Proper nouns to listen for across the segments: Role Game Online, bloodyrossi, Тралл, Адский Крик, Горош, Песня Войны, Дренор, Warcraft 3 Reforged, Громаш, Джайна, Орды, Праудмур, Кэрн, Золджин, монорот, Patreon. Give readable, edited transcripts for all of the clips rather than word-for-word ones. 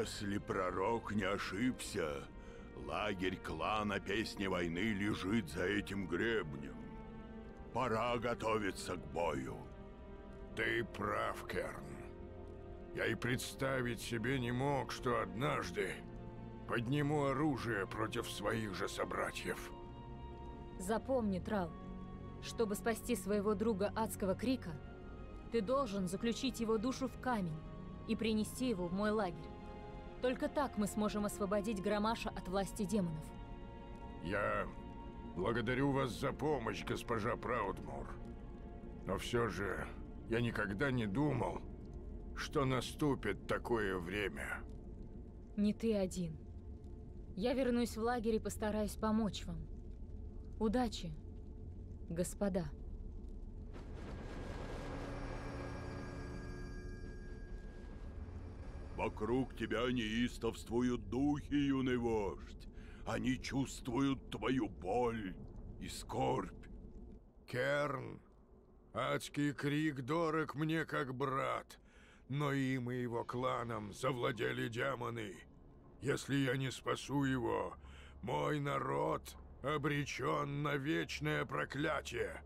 Если пророк не ошибся, лагерь клана Песни Войны лежит за этим гребнем. Пора готовиться к бою. Ты прав, Кэрн. Я и представить себе не мог, что однажды подниму оружие против своих же собратьев. Запомни, Тралл, чтобы спасти своего друга Адского Крика, ты должен заключить его душу в камень и принести его в мой лагерь. Только так мы сможем освободить Громаша от власти демонов. Я благодарю вас за помощь, госпожа Праудмур. Но все же я никогда не думал, что наступит такое время. Не ты один. Я вернусь в лагерь и постараюсь помочь вам. Удачи, господа. Вокруг тебя неистовствуют духи, юный вождь. Они чувствуют твою боль и скорбь. Кэрн, Адский Крик дорог мне как брат, но им и его кланом завладели демоны. Если я не спасу его, мой народ обречен на вечное проклятие.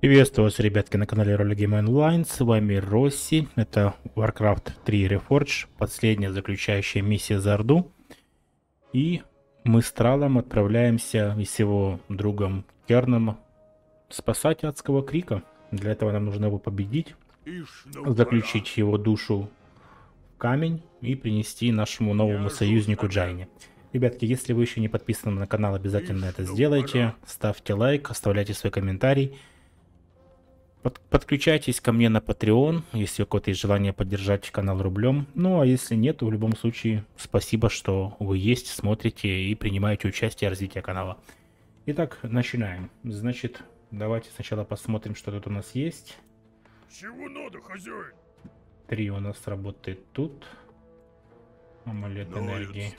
Приветствую вас, ребятки, на канале Role Game Online, с вами Росси, это Warcraft 3 Reforged, последняя заключающая миссия за Орду. И мы с Траллом отправляемся и с его другом Кэрном спасать Адского Крика. Для этого нам нужно его победить, заключить его душу в камень и принести нашему новому союзнику Джайне. Ребятки, если вы еще не подписаны на канал, обязательно это сделайте, ставьте лайк, оставляйте свой комментарий. Подключайтесь ко мне на Patreon, если у кого-то есть желание поддержать канал рублем. Ну а если нет, то в любом случае спасибо, что вы есть, смотрите и принимаете участие в развитии канала. Итак, начинаем. Значит, давайте сначала посмотрим, что тут у нас есть. Чего надо, хозяин? 3 у нас работает тут. Амулет энергии.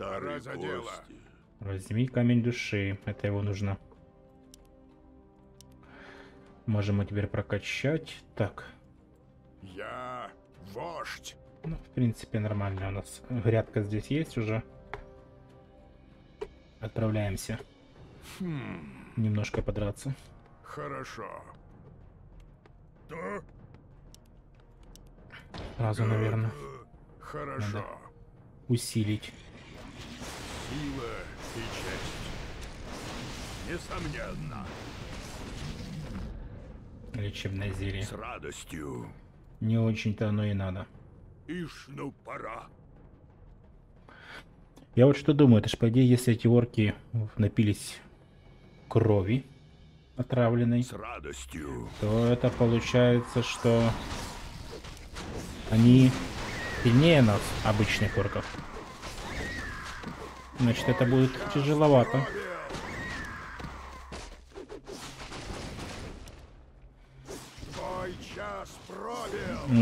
Возьми камень души, это его нужно. Можем мы теперь прокачать. Так. Я вождь. Ну, в принципе, нормально. У нас грядка здесь есть уже. Отправляемся. Немножко подраться. Хорошо. Да. Сразу, наверное. Хорошо. Надо усилить. Сила и честь. Несомненно. Лечебное зелье. С радостью. Не очень-то оно и надо. Ишну пора. Я вот что думаю, это ж по идее, если эти орки напились крови отравленной, с радостью, то это получается, что они сильнее нас, обычных орков. Значит, это будет тяжеловато.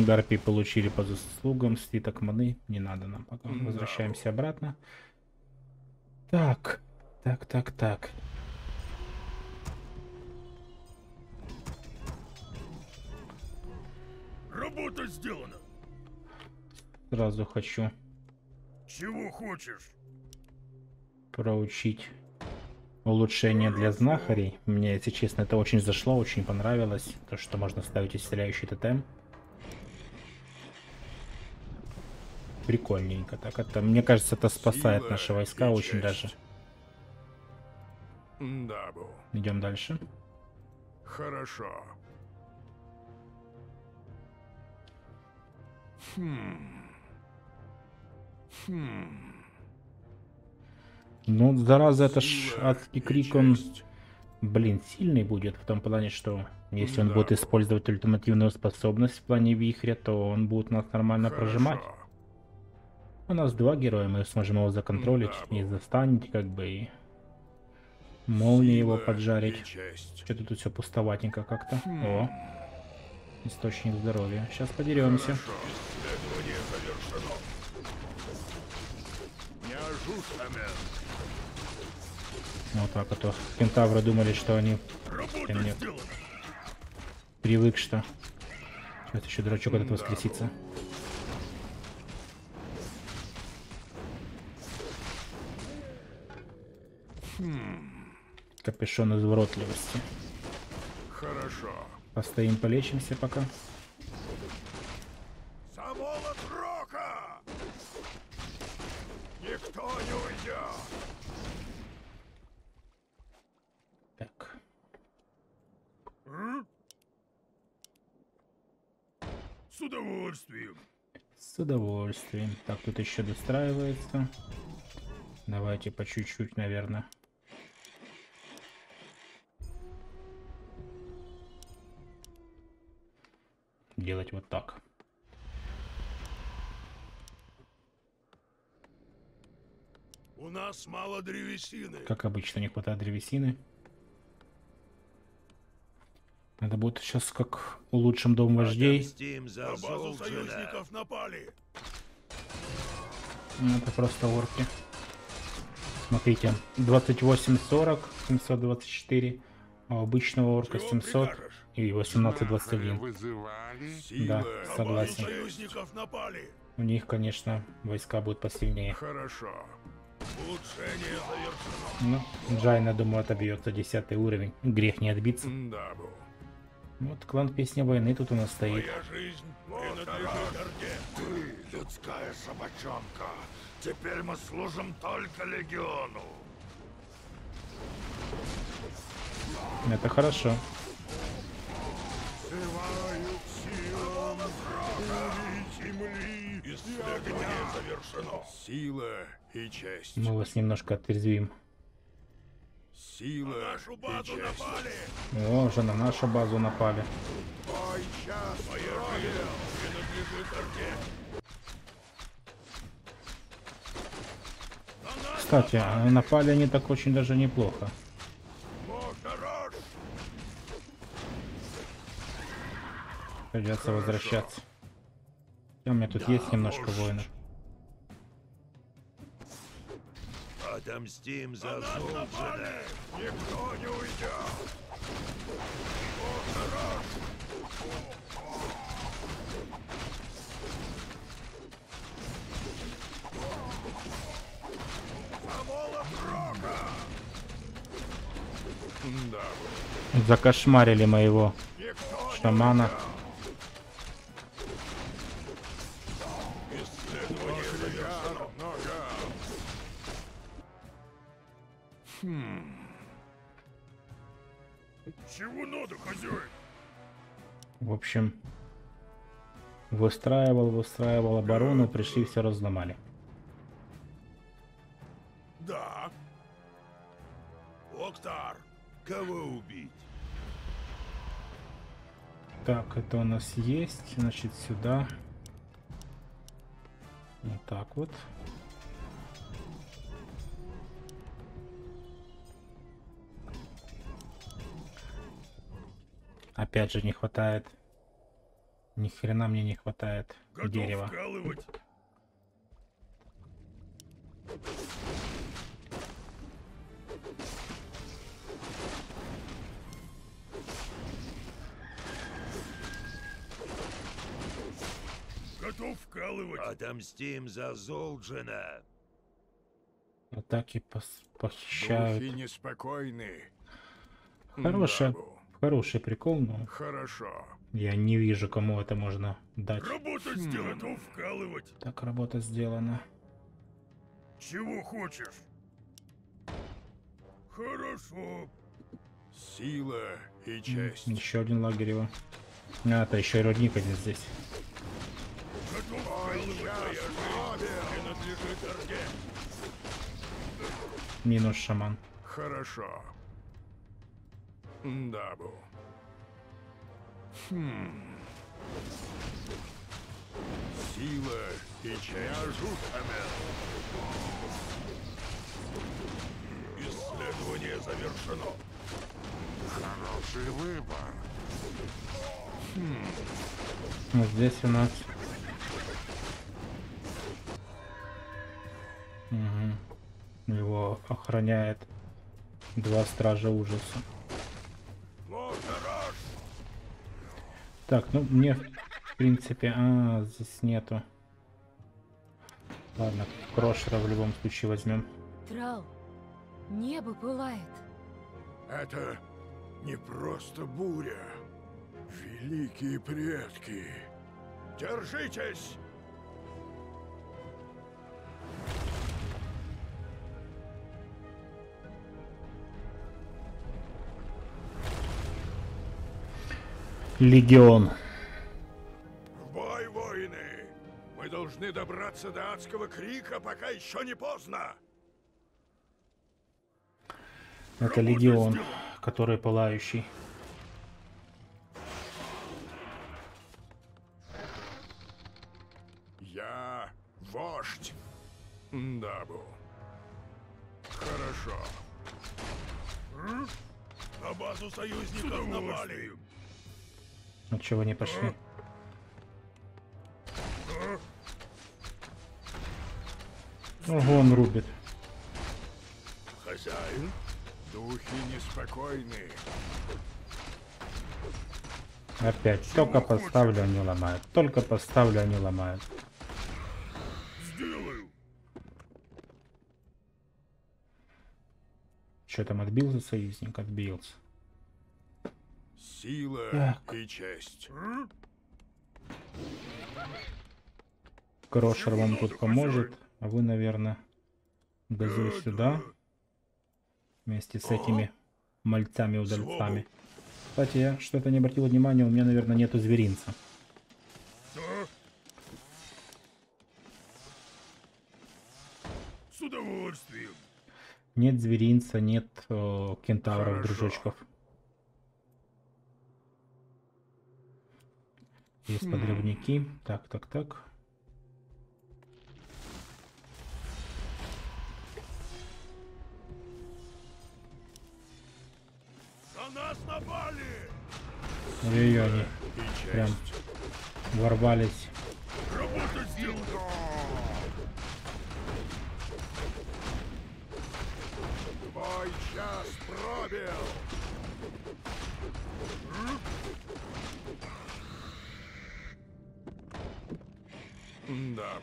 Гарпи получили по заслугам, слиток маны не надо нам пока. Возвращаемся обратно. Так, так. Работа сделана. Сразу хочу. Чего хочешь? Проучить улучшение для знахарей. Мне, если честно, это очень зашло, очень понравилось. То, что можно ставить исцеляющий тотем. Прикольненько. Так, это, мне кажется, это спасает наши войска очень даже. Идем дальше. Хорошо. Ну, зараза, это ж Адский Крик, он, блин, сильный будет в том плане, что если он будет использовать ультимативную способность в плане вихря, то он будет нас нормально прожимать. У нас 2 героя, мы сможем его законтролить, не застанет, как бы, и молнией его поджарить. Что-то тут все пустоватенько как-то. О, источник здоровья. Сейчас подеремся. Вот так вот. Кентавры думали, что они... Нет. Привык, что... Сейчас еще дурачок этот воскресится. Капюшон изворотливости. Хорошо. Постоим, полечимся пока. Самолот рока! Никто не уйдет! Так. С удовольствием. С удовольствием. Так, тут еще достраивается. Давайте по чуть-чуть, наверное. Делать вот так. У нас мало древесины. Как обычно, не хватает древесины. Надо будет сейчас как улучшим дом вождей. На базу союзников напали. Это просто орки. Смотрите, 28-40, 724. А у обычного орка 700 и 18-21. Да, согласен. У них, конечно, войска будут посильнее. Хорошо. Ну, Джайна, думаю, отобьется 10 уровень. Грех не отбиться. Вот клан Песня войны тут у нас стоит. Ты, людская собачонка. Теперь мы служим только легиону. Это хорошо. Сила и честь. Мы вас немножко отрезвим. Сила и честь. О, уже на нашу базу напали. Кстати, напали они так очень даже неплохо. Придется возвращаться. У меня тут есть немножко воинов. Отомстим за зло. Никто не уйдет. Закошмарили моего шамана. Чего надо, хозяин? В общем, выстраивал оборону, пришли, все разломали. Да. Октар, кого убить? Так, это у нас есть, значит, сюда. Вот так вот. Опять же не хватает. Ни хрена мне не хватает дерева. Вкалывать. Готов вкалывать. Отомстим за Золджина. Атаки похищают. Духи неспокойны. Хорошая. Хороший прикол, но хорошо. Я не вижу, кому это можно дать. Работа сделана, вкалывать. Так, работа сделана. Чего хочешь? Хорошо. Сила и честь. Еще один лагерь его. А, это еще и родник один здесь. Минус шаман. Хорошо. Дабу. Сила и честь. Исследование завершено. Хороший выбор. Вот здесь у нас. Угу. но его охраняет два стража ужаса. Так, ну мне в принципе... А, здесь нету. Ладно, Крошера в любом случае возьмем. Тралл, небо пылает. Это не просто буря. Великие предки. Держитесь! Легион. В бой, воины! Мы должны добраться до адского крика, пока еще не поздно. Это легион, который пылающий. Я вождь. Дабу. Хорошо. На базу союзников напали. Ну чего не пошли? Ого, он рубит. Хозяин, духи неспокойны. Опять, только поставлю, они ломают. Только поставлю, они ломают. Сделаю. Что там, отбился союзник? Отбился. Сила так. И честь. Крошер вам тут поможет, а вы, наверное, газуй сюда. Вместе с этими мальцами-удальцами. Кстати, я что-то не обратил внимания, у меня, наверное, нету зверинца. С удовольствием. Нет зверинца, нет кентавров, дружочков. Есть подрывники. Так, так, так. За нас напали! Ой-ой-ой, они прям ворвались. Работать сделано! Мой час пробил! Да,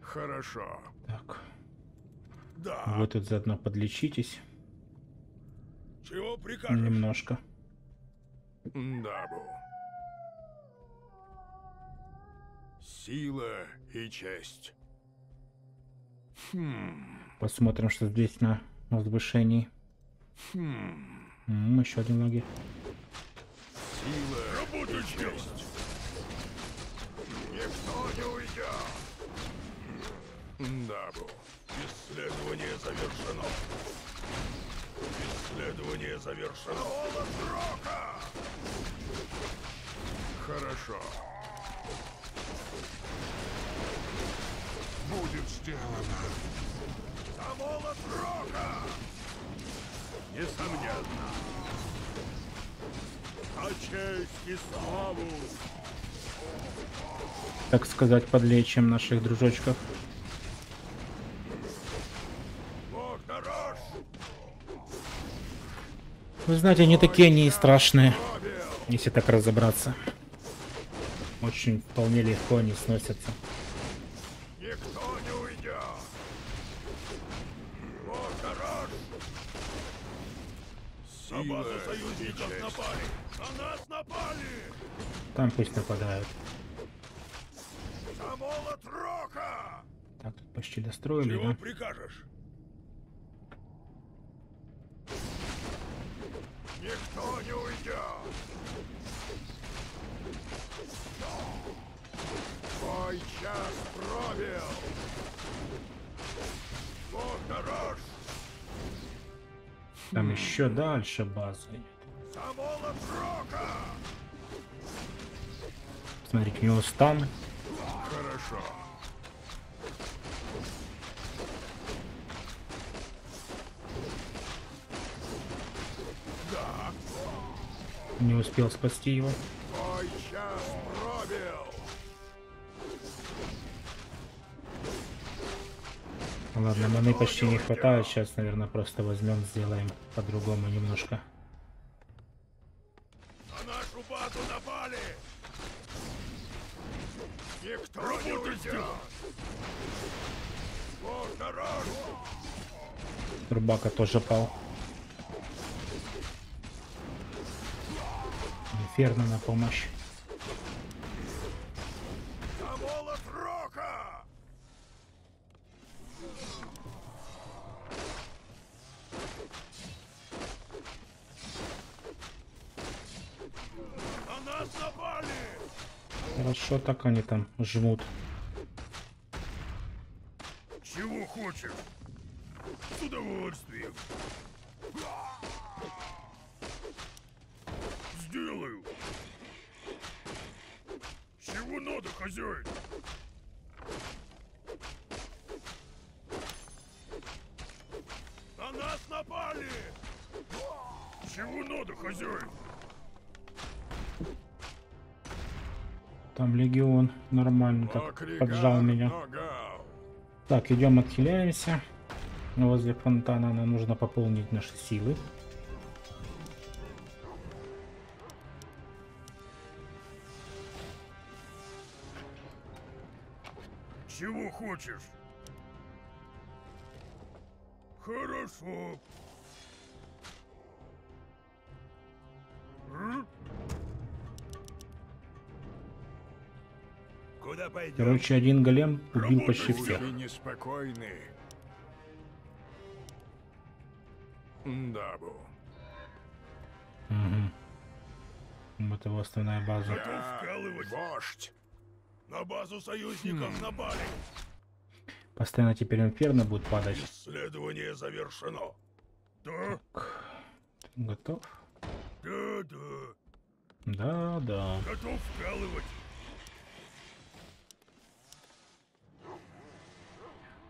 хорошо. Так. Да. Вы тут заодно подлечитесь. Чего прикажешь? Немножко. Да, сила и честь. Посмотрим, что здесь на возвышении. Еще один лагерь. Сила. Работать и честь. Никто не уйдет! Дабу. Исследование завершено. Исследование завершено. Голос рока! Хорошо. Будет сделано. За голос рока! Несомненно. А честь и славу! Так сказать, подлечим наших дружочков. Вы знаете, они такие, они и страшные, если так разобраться. Очень вполне легко они сносятся. Никто не уйдет. Сила союзников напали. На нас напали. Там пусть нападают. Так, тут почти достроили. Чего да? Прикажешь? Никто не уйдет. Твой час пробил. Бог дорож. Там еще дальше базы. Самолот рока. Смотрите, у него стан. Хорошо. Да. Не успел спасти его. Ой, сейчас пробил. Ладно, маны почти не хватает. Сейчас, наверное, просто возьмем, сделаем по-другому немножко. На нашу базу напали! Никто не уйдет! Рубака тоже пал. Инферно на помощь. Хорошо, так они там жмут. Чего хочешь? С удовольствием. Сделаю. Чего надо, хозяин? На нас напали. Чего надо, хозяин? Там легион нормально так поджал меня. Так, идем, отхиляемся. Возле фонтана нам нужно пополнить наши силы. Чего хочешь? Хорошо. Короче, один голем убил почти всех. Угу. Вот его основная база. На базу союзников напали. Постоянно теперь инферно будет падать. Исследование завершено. Да? Готов? Да, да. Да, да. Готов вкалывать.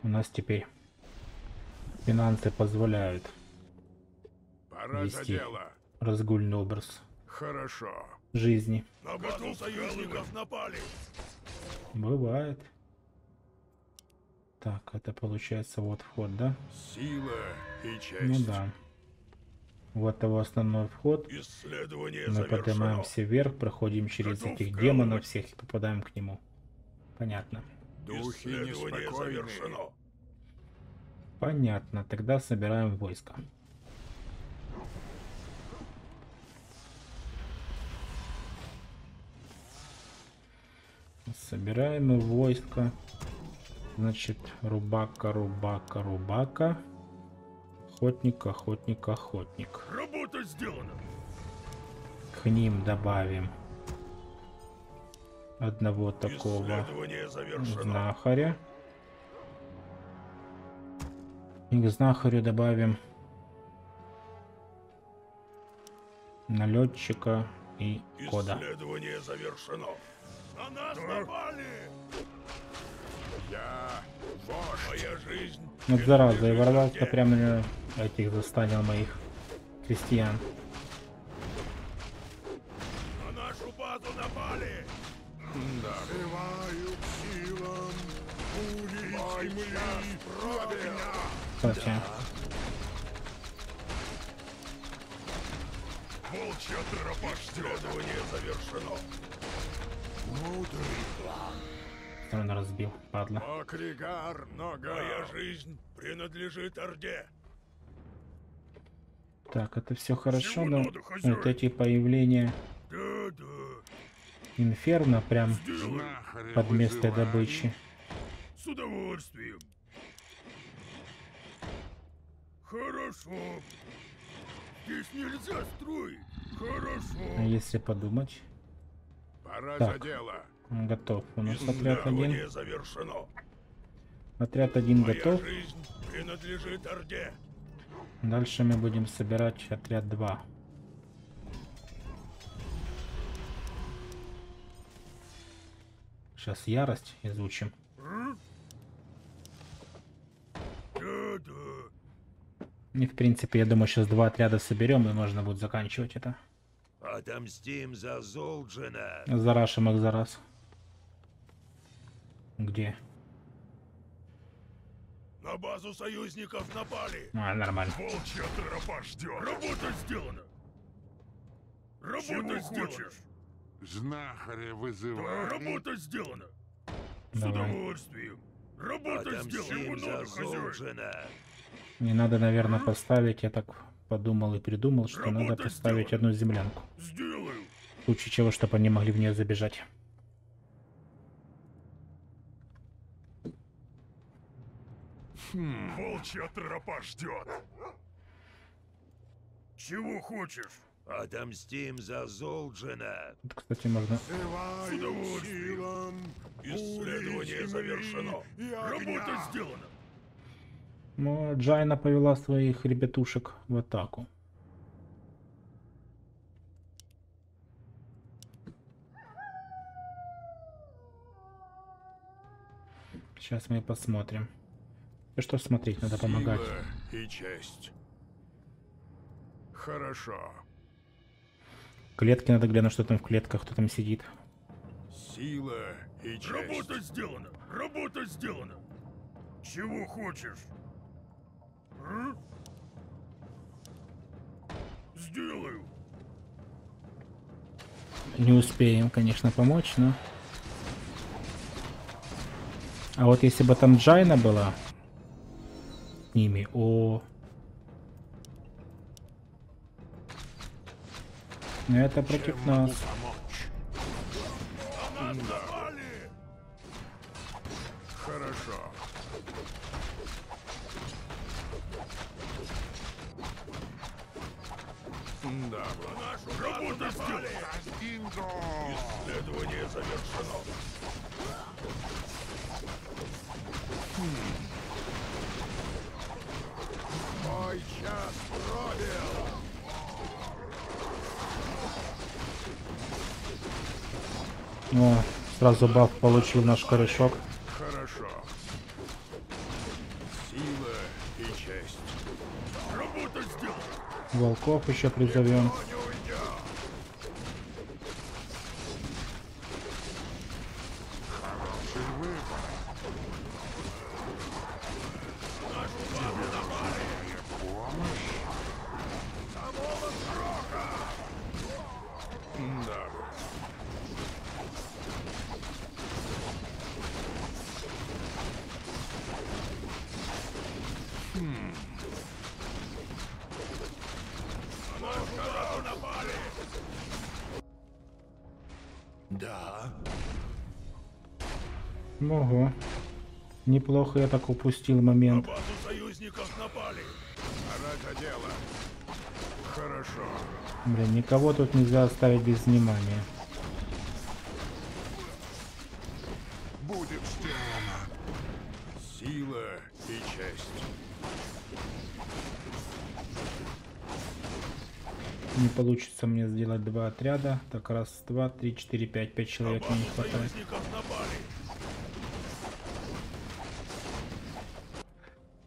У нас теперь финансы позволяют вести разгульный образ жизни. Бывает. Так, это получается вот вход, да? Сила и честь. Ну да. Вот его основной вход. Мы поднимаемся вверх, проходим через этих демонов всех и попадаем к нему. Понятно. Духи неспокойны. Понятно, тогда собираем войско. Собираем войско. Значит, рубака. Охотник. Работа сделана. К ним добавим одного такого знахаря. И к знахарю добавим налетчика и кода. Исследование завершено. На нас напали! Я ваша жизнь. Вот зараза, я ворвался прямо на этих застанил моих крестьян. На нашу базу напали! Кстати. Молча тропа следования завершено. Мудрый план. Он разбил, падла. Моя жизнь принадлежит Орде. Так, это все хорошо, но вот эти появления инферно прям под место добычи. С удовольствием. Хорошо. Здесь нельзя строить. Хорошо. А если подумать? Пора так. За дело. Он готов. У нас отряд один. Завершено. Отряд один готов. Принадлежит Орде. Дальше мы будем собирать отряд 2. Сейчас ярость изучим. И в принципе, я думаю, сейчас 2 отряда соберем и можно будет заканчивать это. Отомстим за Золджина. Зарашим их за раз. Где? На базу союзников напали. А, нормально. Волчья тропа ждет. Работа сделана. Работа сделана. Знахаря вызывай. Да, работа сделана. Давай. С удовольствием. Работа сделана. Не надо, наверное, поставить. Я так подумал и придумал, что работа надо поставить сделана. Одну землянку. Сделаю. В случае чего, чтобы они могли в нее забежать. Волчья тропа ждет. Чего хочешь? Отомстим за Золджина. Тут, кстати, можно... С удовольствием. Исследование завершено. Работа сделана. Но Джайна повела своих ребятушек в атаку. Сейчас мы посмотрим. И что смотреть, надо помогать. И честь. Хорошо. Клетки надо глянуть, что там в клетках, кто там сидит. Сила и честь. Работа сделана. Работа сделана. Чего хочешь? М? Сделаю. Не успеем, конечно, помочь, но. А вот если бы там Джайна была. Ними. О, это против чем нас. Да. Хорошо. Да, нашу работу сделали. Исследование завершено. Мой час пробил. Ну, сразу баф получил наш корешок. Хорошо. Сила и честь. Работа сделана. Волков еще призовем. Ого. Неплохо я так упустил момент. На базу союзников напали. Хорошо. Блин, никого тут нельзя оставить без внимания. Будет сделано. Сила и честь. Не получится мне сделать два отряда. Так, раз, два, три, четыре, пять. Пять человек мне не хватает.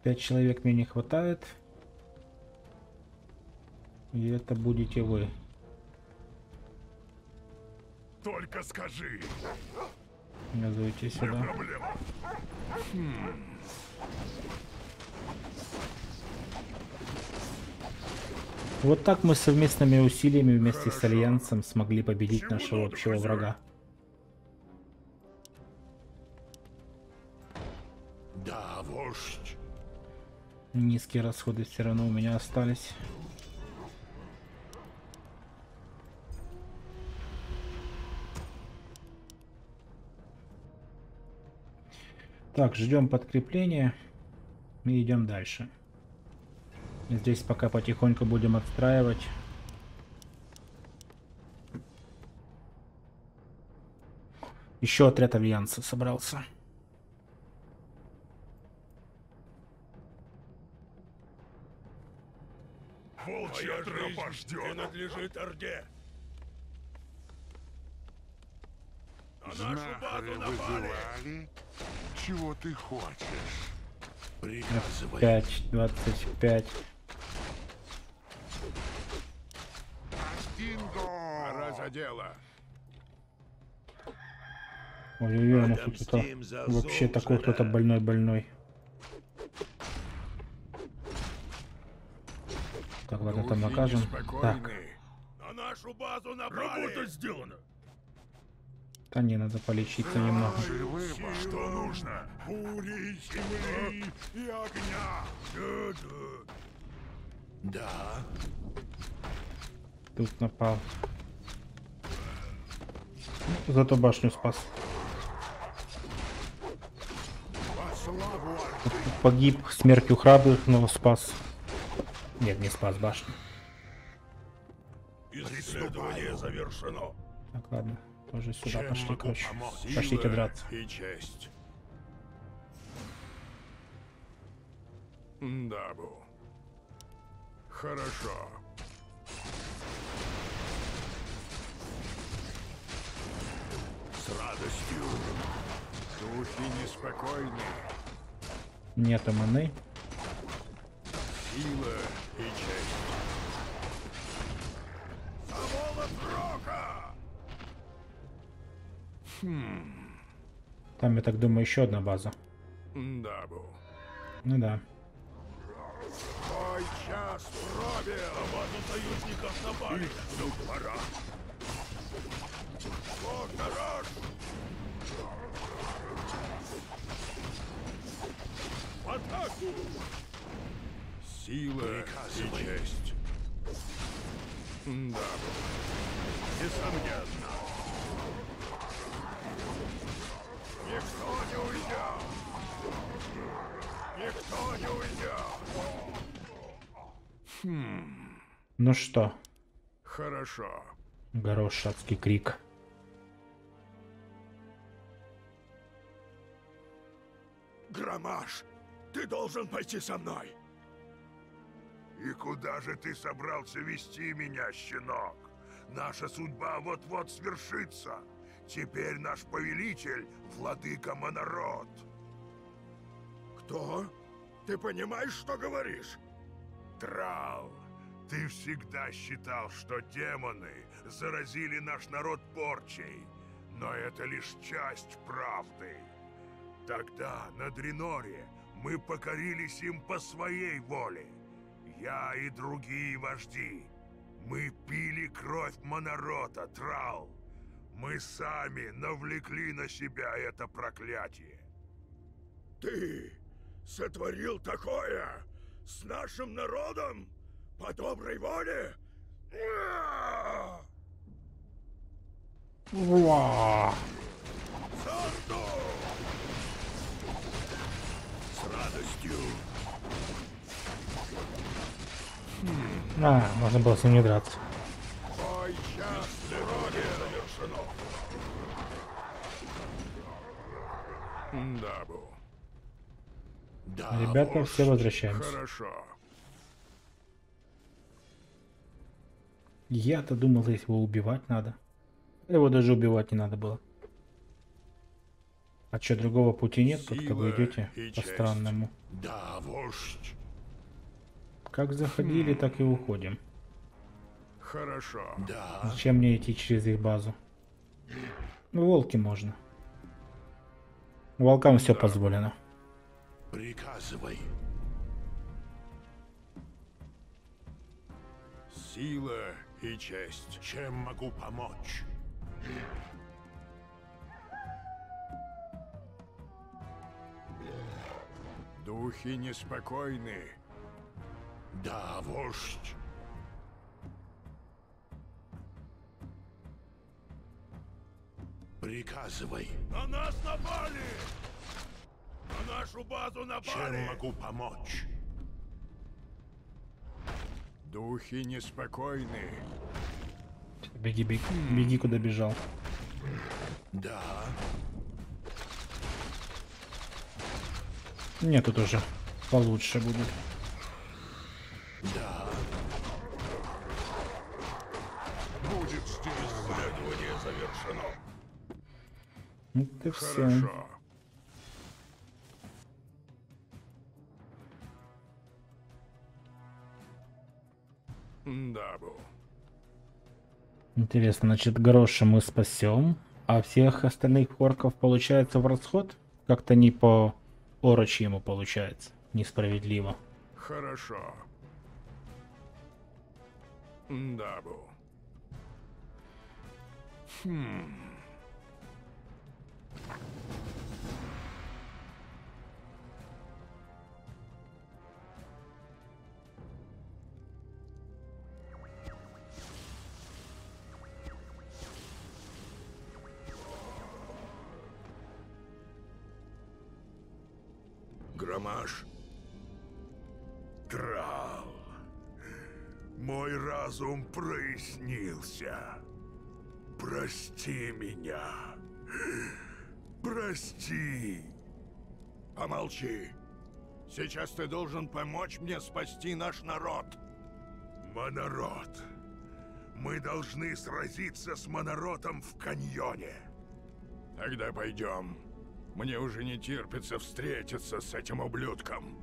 Пять человек мне не хватает. И это будете вы. Только скажи. Назовите сюда. Вот так мы совместными усилиями вместе с Альянсом смогли победить нашего общего врага. Да, вождь. Низкие расходы все равно у меня остались. Так, ждем подкрепления и идем дальше. Здесь пока потихоньку будем отстраивать. Еще отряд Альянса собрался. Волчья тропа ждет. Принадлежит Орде. Знахаря вызывали. Чего ты хочешь? Приказывай. 5, 25. Пора за дело. Ой-ой-ой, ну тут вообще такой кто-то больной-больной. Так, ладно, там накажем. Так. На нашу базу напали. Работа сделана. Да не, надо полечиться немного. Что нужно? Бури, силы и огня. Да. Тут напал. Ну, зато башню спас. Погиб смертью храбрых, но спас. Нет, не спас башню. Исследование завершено. Так, ладно. Тоже сюда пошли, короче. Пошлите драться. Да, был. Хорошо. С радостью. Духи неспокойны. Нет маны. Сила и честь. Самого срока. Там, я так думаю, еще одна база. Да, был. Ну да. Мой час пробил. Базу союзников напали. Ну, пора. Бог дорож. В атаку! Сила и честь. Да, несомненно. Никто не уйдет. Никто не уйдет. Ну что? Хорошо. Горош, адский крик. Громаш, ты должен пойти со мной. И куда же ты собрался вести меня, щенок? Наша судьба вот-вот свершится. Теперь наш повелитель — владыка Монорот. Кто? Ты понимаешь, что говоришь? Тралл, ты всегда считал, что демоны заразили наш народ порчей. Но это лишь часть правды. Тогда, на Дреноре, мы покорились им по своей воле. Я и другие вожди. Мы пили кровь Монорота, Тралл. Мы сами навлекли на себя это проклятие. Ты сотворил такое с нашим народом по доброй воле? С радостью. А, можно было с ним не драться. Да, ребята, все возвращаемся. Хорошо. Я-то думал, если его убивать надо. Его даже убивать не надо было. А что, другого пути нет, как-то вы идете по-странному. Да, вождь. Как заходили, так и уходим. Хорошо. Да. Зачем мне идти через их базу? Ну, волки можно. Волкам все позволено. Приказывай. Сила и честь. Чем могу помочь? Духи неспокойны. Да, вождь. Приказывай. На нас напали! На нашу базу напали! Чем могу помочь? Духи неспокойны. Беги, беги, беги, куда бежал. Да. Мне тут уже получше будет. Да. Будет здесь исследование завершено. Это все. Хорошо. Да, был. Интересно, значит, Гроша мы спасем, а всех остальных орков получается в расход? Как-то не по орочьему получается, несправедливо. Хорошо. Дабу. Громаш. Тралл. Мой разум прояснился. Прости меня. Прости. Помолчи. Сейчас ты должен помочь мне спасти наш народ. Монорот. Мы должны сразиться с моноротом в каньоне. Тогда пойдем. Мне уже не терпится встретиться с этим ублюдком.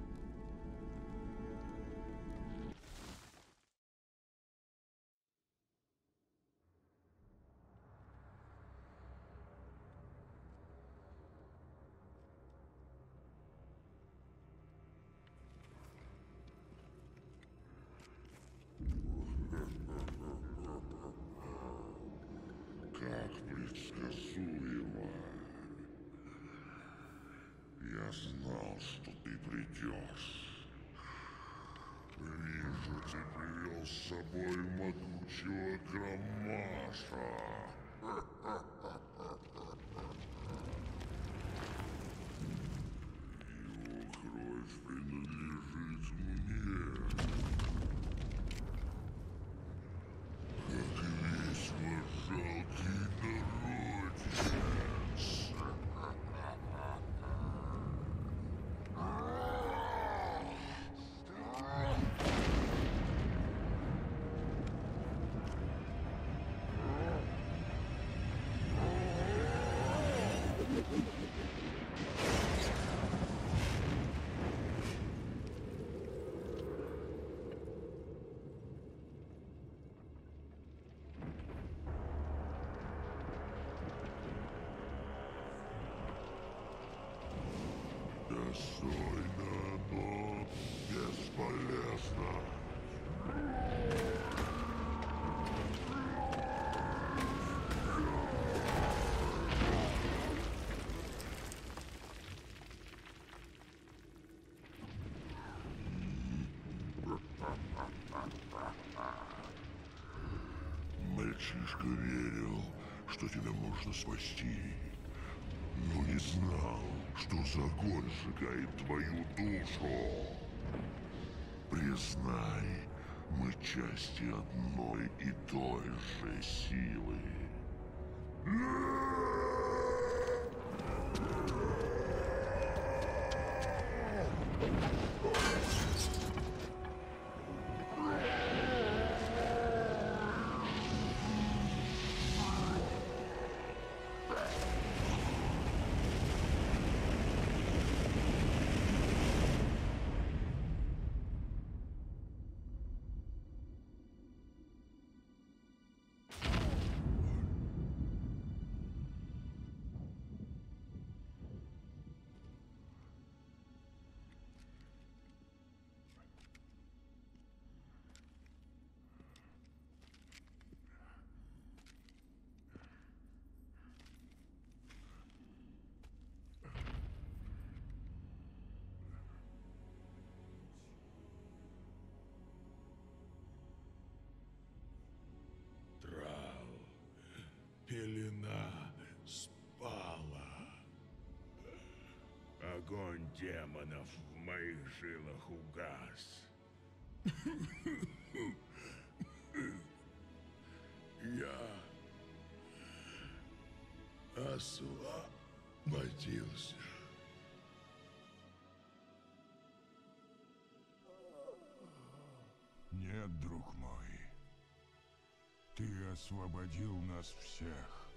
Как предсказуемо. Я знал, что ты придешь. Вижу, ты привел с собой могучего Громаша. Его кровь принадлежит мне. Как и весь мой жалкий народец. Достойно, но бесполезно. Мальчишка верил, что тебя можно спасти, но не знал, что закон сжигает твою душу. Признай, мы части одной и той же силы. Тралл, пелена спала. Огонь демонов в моих жилах угас. Я освободился. Нет, друг мой. Ты освободил нас всех.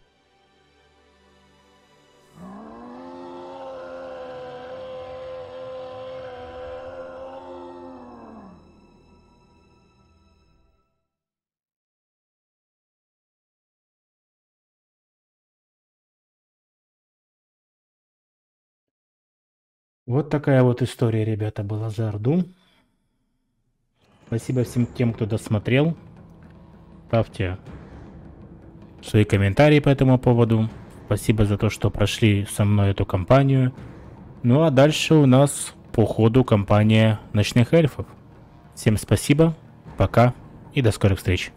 Вот такая вот история, ребята, была за Орду. Спасибо всем тем, кто досмотрел. Ставьте свои комментарии по этому поводу. Спасибо за то, что прошли со мной эту кампанию. Ну а дальше у нас по ходу кампания ночных эльфов. Всем спасибо, пока и до скорых встреч.